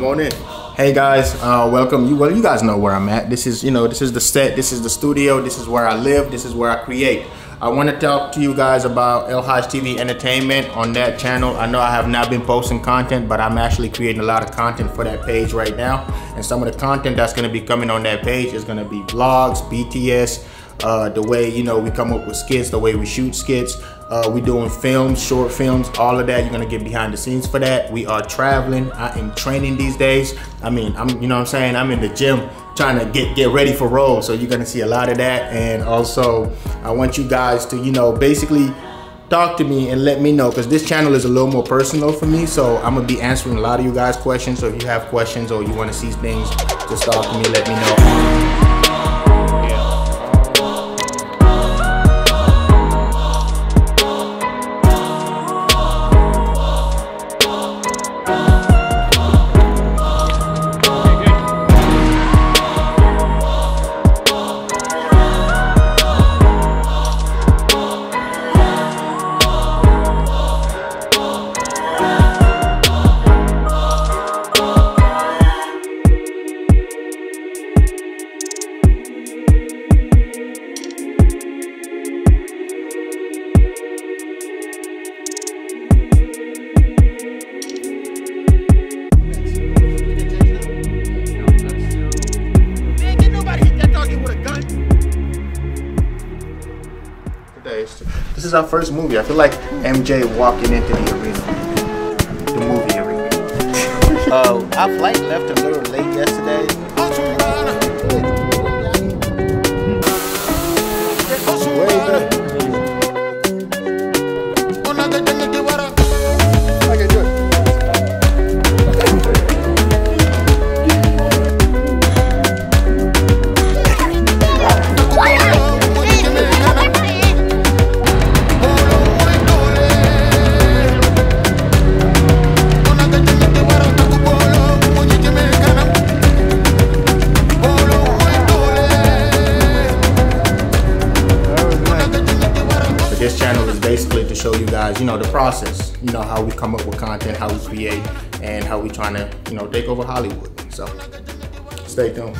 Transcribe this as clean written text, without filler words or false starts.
Come on in. Hey guys, welcome. You guys know where I'm at. This is, this is the set. This is the studio. This is where I live. This is where I create. I want to talk to you guys about El Haj TV Entertainment on that channel. I know I have not been posting content, but I'm actually creating a lot of content for that page right now. And some of the content that's going to be coming on that page is going to be vlogs, BTS, the way, we come up with skits, the way we shoot skits. We're doing films, short films, all of that. You're going to get behind the scenes for that. We are traveling. I am training these days. I mean, you know what I'm saying? I'm in the gym, trying to get ready for roles, so you're gonna see a lot of that. And also I want you guys to basically talk to me and let me know, because this channel is a little more personal for me, so I'm gonna be answering a lot of you guys' questions. So if you have questions or you want to see things, just talk to me, let me know. This is our first movie. I feel like MJ walking into the arena. The movie arena. Our flight left a little late yesterday. This channel is basically to show you guys, the process, how we come up with content, how we create, and how we trying to, take over Hollywood. So stay tuned.